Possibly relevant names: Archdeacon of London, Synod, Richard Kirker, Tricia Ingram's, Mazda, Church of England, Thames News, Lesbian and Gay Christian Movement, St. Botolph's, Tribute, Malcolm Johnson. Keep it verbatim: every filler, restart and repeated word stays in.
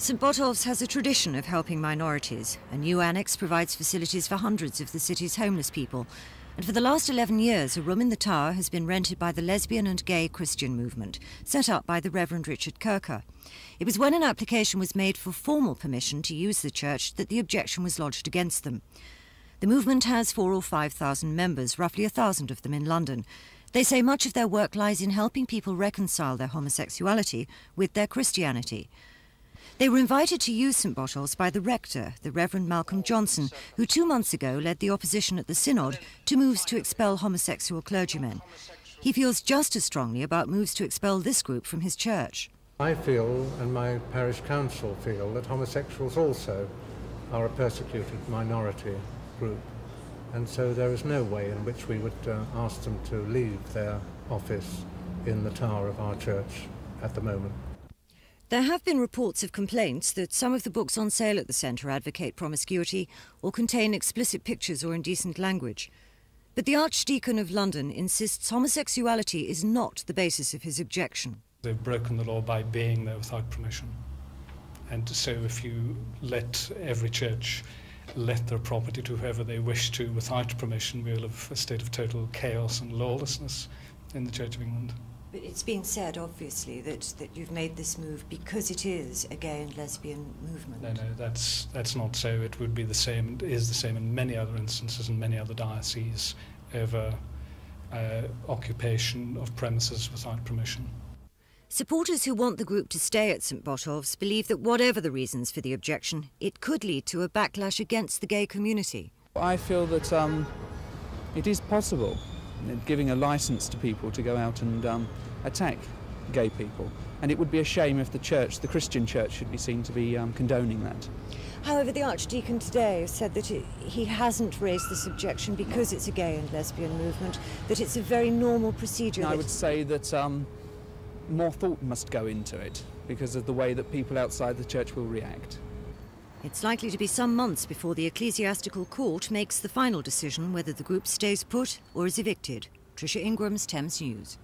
Saint Botolph's has a tradition of helping minorities. A new annex provides facilities for hundreds of the city's homeless people. And for the last eleven years, a room in the tower has been rented by the Lesbian and Gay Christian Movement, set up by the Reverend Richard Kirker. It was when an application was made for formal permission to use the church that the objection was lodged against them. The movement has four or five thousand members, roughly a thousand of them in London. They say much of their work lies in helping people reconcile their homosexuality with their Christianity. They were invited to use Saint Botolph's by the rector, the Reverend Malcolm Johnson, who two months ago led the opposition at the Synod to moves to expel homosexual clergymen. He feels just as strongly about moves to expel this group from his church. I feel, and my parish council feel, that homosexuals also are a persecuted minority group, and so there is no way in which we would uh, ask them to leave their office in the tower of our church at the moment. There have been reports of complaints that some of the books on sale at the centre advocate promiscuity or contain explicit pictures or indecent language. But the Archdeacon of London insists homosexuality is not the basis of his objection. They've broken the law by being there without permission. And so if you let every church let their property to whoever they wish to without permission, we'll have a state of total chaos and lawlessness in the Church of England. But it's been said, obviously, that, that you've made this move because it is a gay and lesbian movement. No, no, that's, that's not so. It would be the same, it is the same in many other instances in many other dioceses over uh, occupation of premises without permission. Supporters who want the group to stay at Saint Botolph's believe that whatever the reasons for the objection, it could lead to a backlash against the gay community. I feel that um, it is possible. Giving a license to people to go out and um, attack gay people. And it would be a shame if the church, the Christian church, should be seen to be um, condoning that. However, the Archdeacon today said that it, he hasn't raised this objection because it's a gay and lesbian movement, that it's a very normal procedure. I would say that um, more thought must go into it because of the way that people outside the church will react. It's likely to be some months before the Ecclesiastical Court makes the final decision whether the group stays put or is evicted. Tricia Ingram's, Thames News.